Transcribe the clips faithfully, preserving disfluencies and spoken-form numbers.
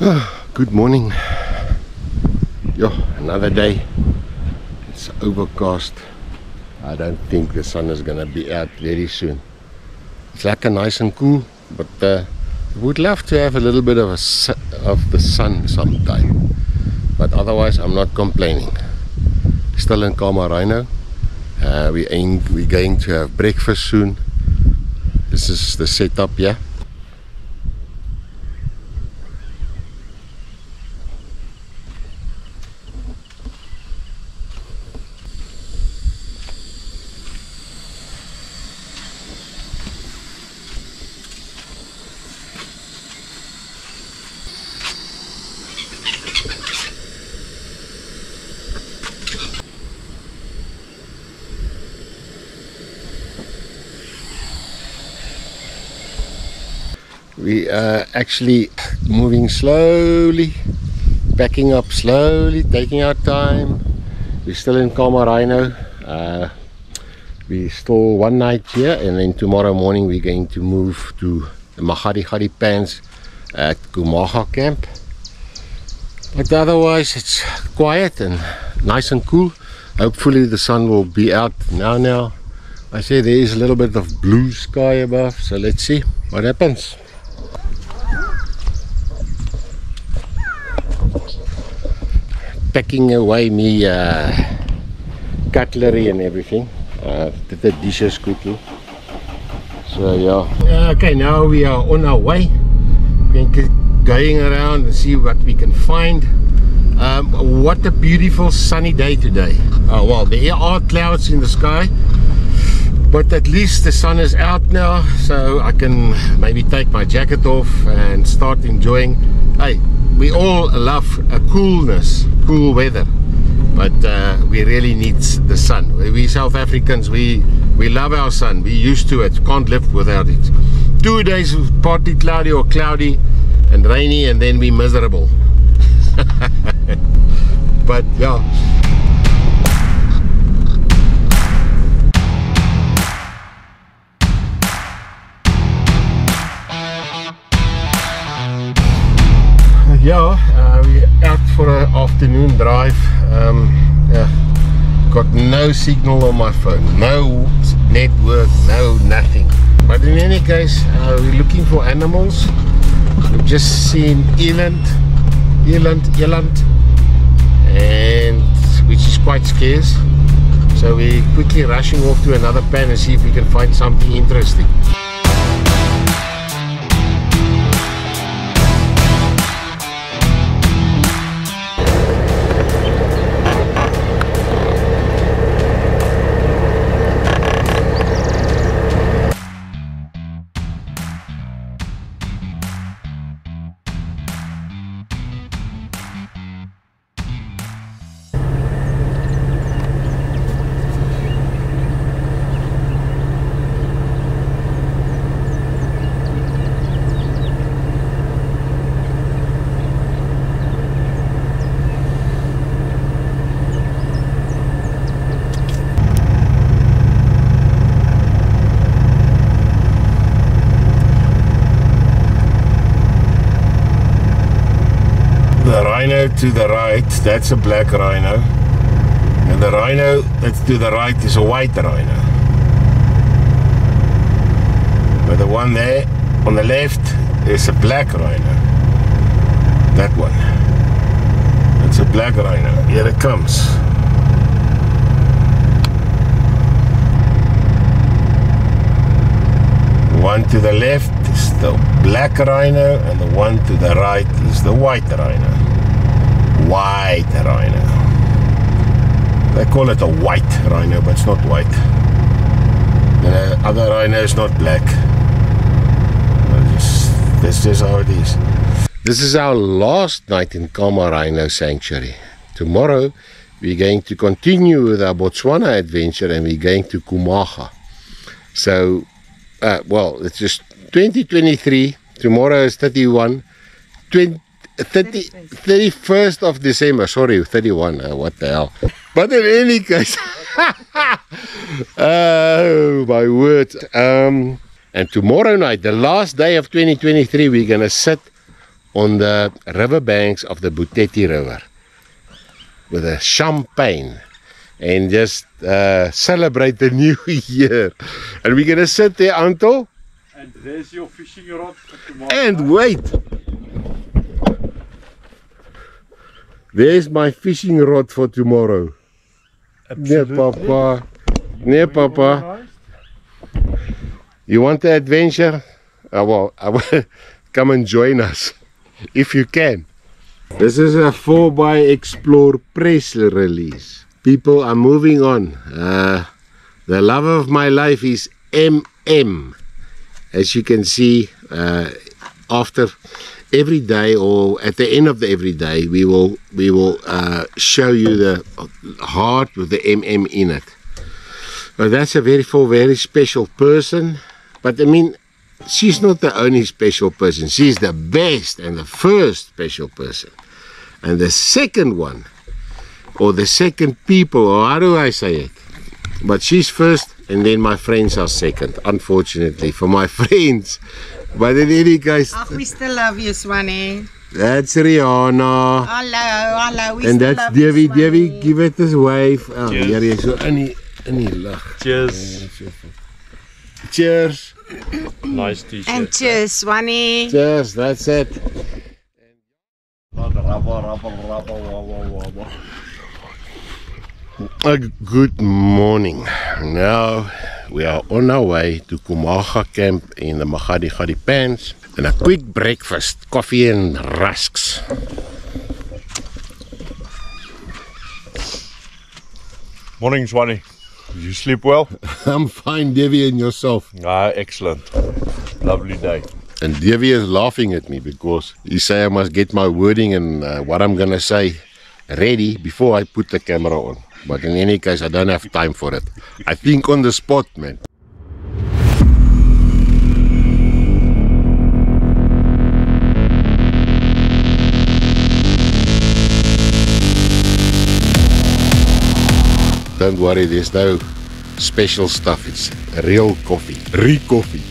Oh, good morning. Yo, another day. It's overcast. I don't think the sun is gonna be out very soon. It's like a nice and cool, but uh, would love to have a little bit of a of the sun sometime. But otherwise, I'm not complaining. Still in Khama Rhino. Uh, we aim, we're going to have breakfast soon. This is the setup, yeah. We are actually moving slowly, backing up slowly, taking our time. We're still in Khama Rhino. Uh, we stall one night here, and then tomorrow morning we're going to move to the Makgadikgadi Pans at Kumaga Camp. But otherwise it's quiet and nice and cool. Hopefully the sun will be out now now. I say there is a little bit of blue sky above, so let's see what happens. Packing away me uh, cutlery and everything. Uh, did the dishes quickly. So yeah. Okay, now we are on our way. We're going around and see what we can find. Um, what a beautiful sunny day today. Uh, well, there are clouds in the sky, but at least the sun is out now, so I can maybe take my jacket off and start enjoying. Hey, we all love a coolness, cool weather, but uh, we really need the sun. We South Africans, we, we love our sun. We're used to it, can't live without it. Two days partly cloudy or cloudy and rainy, and then we're miserable. But yeah. Yeah, uh, we're out for an afternoon drive. Um, yeah, got no signal on my phone, no network, no nothing. But in any case, uh, we're looking for animals. We've just seen eland, eland, eland, and which is quite scarce. So we're quickly rushing off to another pan and see if we can find something interesting. To the right, that's a black rhino, and the rhino that's to the right is a white rhino, but the one there on the left is a black rhino. That one, that's a black rhino. Here it comes. The one to the left is the black rhino, and the one to the right is the white rhino. White rhino. They call it a white rhino, but it's not white. The other rhino is not black. Just, this is how it is. This is our last night in Khama Rhino Sanctuary. Tomorrow we're going to continue with our Botswana adventure, and we're going to Kumaha. So, uh, well, it's just twenty twenty-three. Tomorrow is thirty-one. thirty, thirty-first of December, sorry, thirty-one, uh, what the hell. But in any case, oh my word. Um, and tomorrow night, the last day of twenty twenty-three, we're going to sit on the river banks of the Boteti River with a champagne and just uh, celebrate the new year. And we're going to sit there until... And there's your fishing rod. And wait! There's my fishing rod for tomorrow. Absolutely. Nee, Papa. Nee, Papa. You want the adventure? Uh, well, uh, come and join us if you can. This is a four by xplore press release. People are moving on. Uh, the love of my life is M M. As you can see, uh, after every day, or at the end of the every day, we will we will uh, show you the heart with the M M in it. Well, that's a very for very special person. But I mean, she's not the only special person. She's the best and the first special person, and the second one, or the second people, or how do I say it? But she's first, and then my friends are second. Unfortunately for my friends. But in any case, oh, we still love you, Swanee. That's Rihanna. Hello, hello. We and still that's Debbie. Debbie, give it this wave. Oh, here is any any luck. Cheers. Cheers. Nice t-shirt. And cheers, Swanee. Cheers. That's it. A good morning. Now we are on our way to Kumaga Camp in the Makgadikgadi Pans, and a quick breakfast, coffee and rusks. Morning, Swanee. You sleep well? I'm fine, Debbie, and yourself? Ah, excellent. Lovely day. And Debbie is laughing at me because he say I must get my wording and uh, what I'm gonna say ready before I put the camera on. But in any case, I don't have time for it. I think on the spot, man. Don't worry, there's no special stuff. It's real coffee. Re-coffee.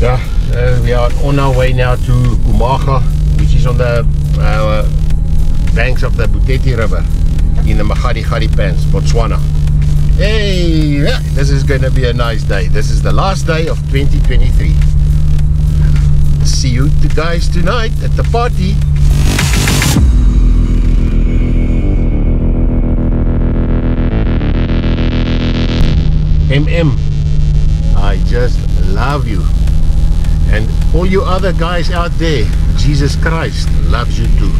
Yeah, uh, we are on our way now to Kumaga, which is on the uh, banks of the Boteti River in the Makgadikgadi Pans, Botswana. Hey, yeah, this is going to be a nice day. This is the last day of twenty twenty-three. See you guys tonight at the party. M M, I just love you. And all you other guys out there, Jesus Christ loves you too.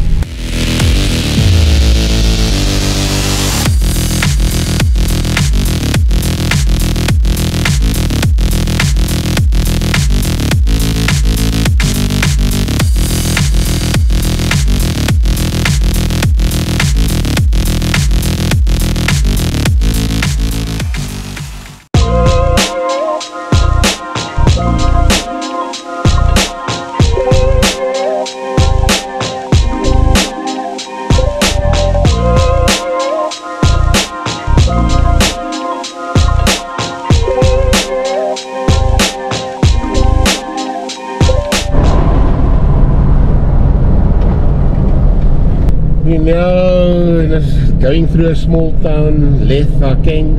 Going through a small town, Lethakeng,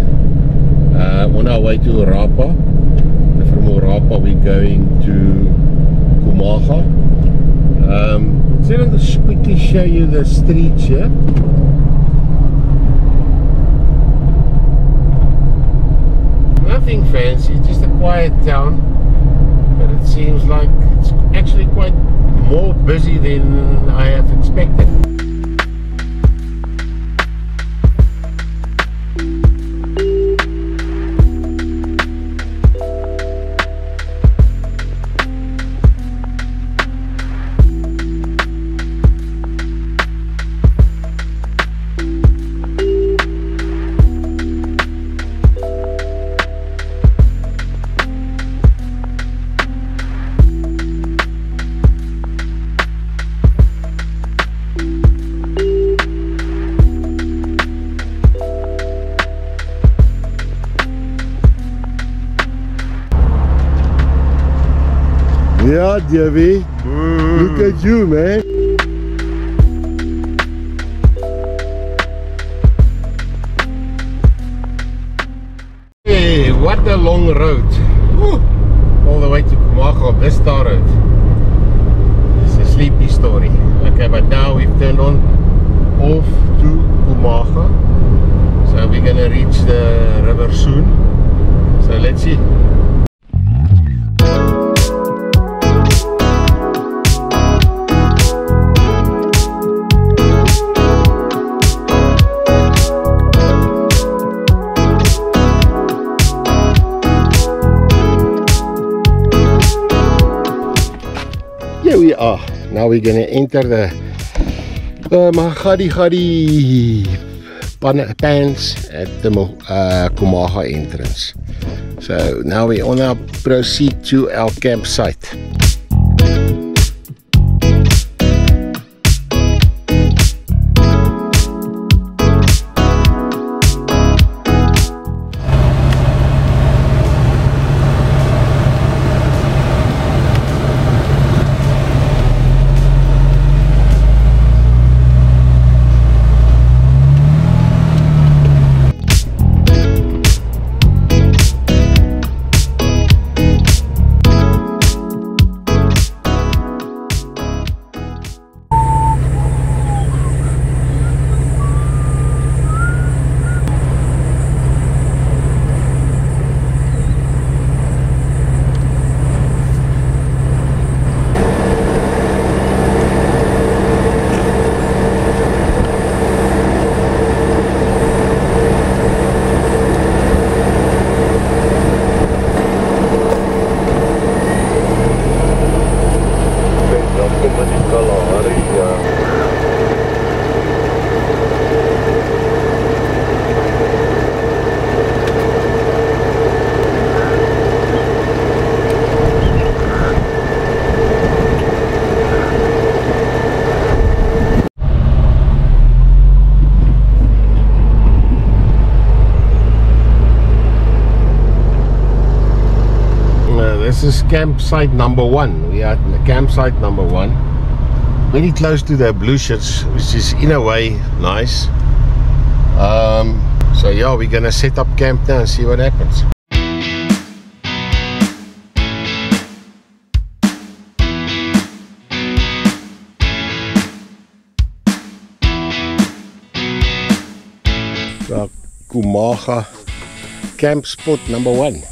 uh, on our way to Orapa. From Orapa we're going to Kumaha. Um, let's just quickly show you the streets here. Nothing fancy, just a quiet town, but it seems like it's actually quite more busy than I have expected. Yeah, Diaby. Mm. Look at you, man. Hey, what a long road. Woo. All the way to Kumaga, Vista Road. It's a sleepy story. Okay, but now we've turned on off to Kumaga. So we're gonna reach the river soon. So let's see. We are now we're gonna enter the uh, Makgadikgadi Pans at the uh, Kumaha entrance. So now we on our proceed to our campsite. This is campsite number one. We are at campsite number one, very close to the blue shirts, which is in a way nice. Um, so yeah, we're gonna set up camp now and see what happens. The Kumaga camp spot number one.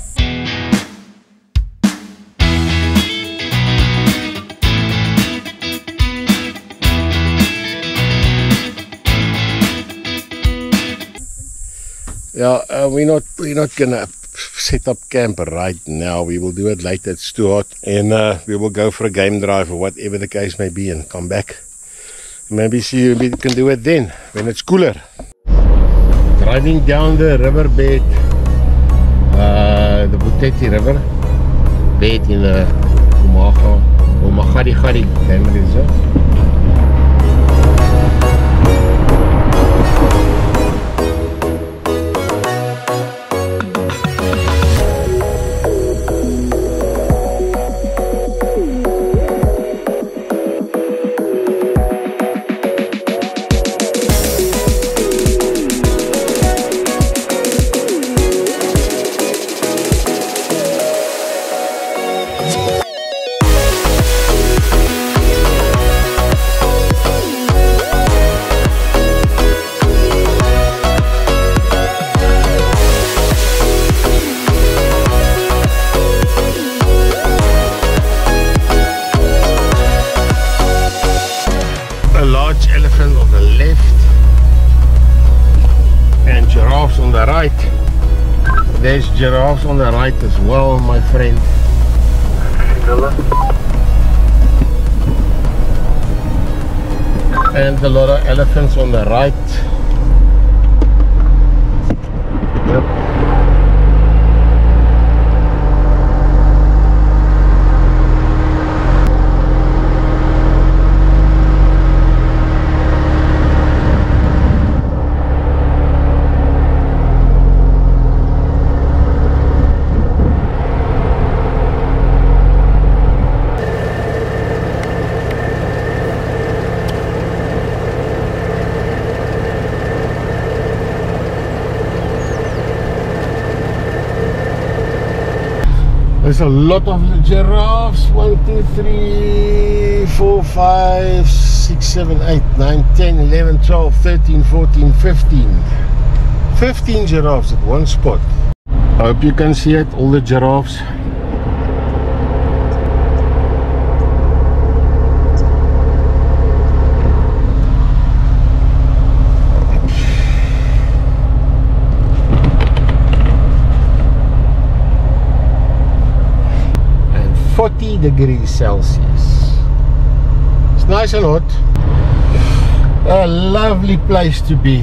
Yeah, uh, we're not we're not gonna set up camp right now. We will do it later. It's too hot, and uh, we will go for a game drive or whatever the case may be, and come back. Maybe see we can do it then when it's cooler. Driving down the riverbed, uh, the Boteti River, bed in the Kumaga or Makgadikgadi Game Reserve. There's giraffes on the right as well, my friend. And a lot of elephants on the right. There's a lot of giraffes. one, two, three, four, five, six, seven, eight, nine, ten, eleven, twelve, thirteen, fourteen, fifteen. fifteen giraffes at one spot. I hope you can see it, all the giraffes. forty degrees Celsius. It's nice and hot. A lovely place to be.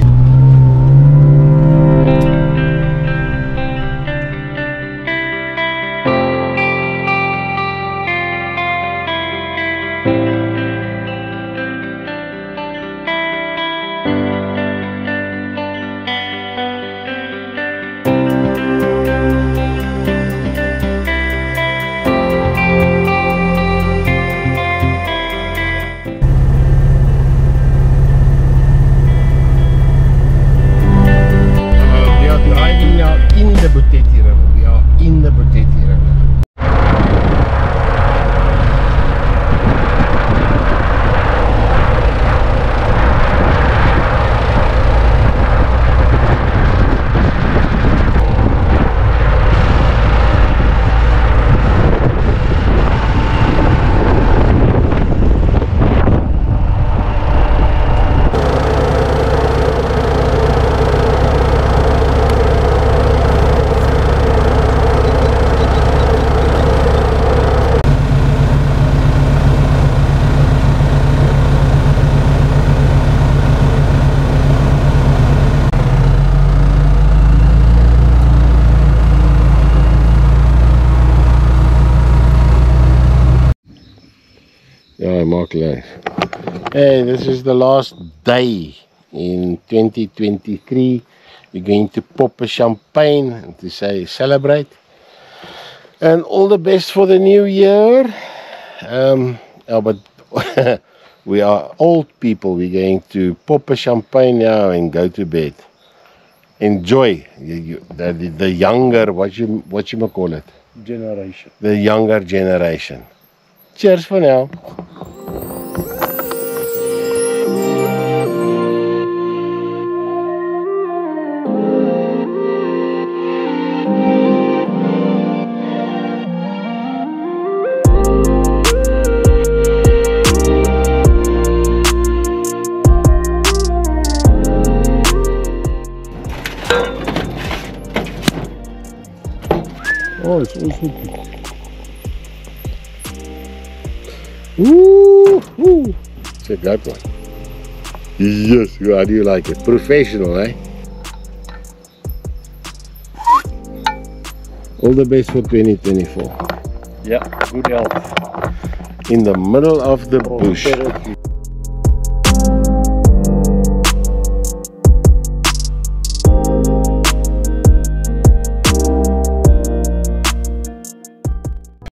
Boteti River. We are in the Boteti River. Hey, this is the last day in twenty twenty-three. We're going to pop a champagne and to say celebrate, and all the best for the new year. Um, oh, but we are old people. We're going to pop a champagne now and go to bed. Enjoy you, you, the, the younger, what you what you may call it, generation. The younger generation. Cheers for now. Oh, it's also good. Woo hoo! Check that one. Yes, how do you like it? Professional, eh? All the best for twenty twenty-four. Yeah, good health. In the middle of the bush. Prosperity.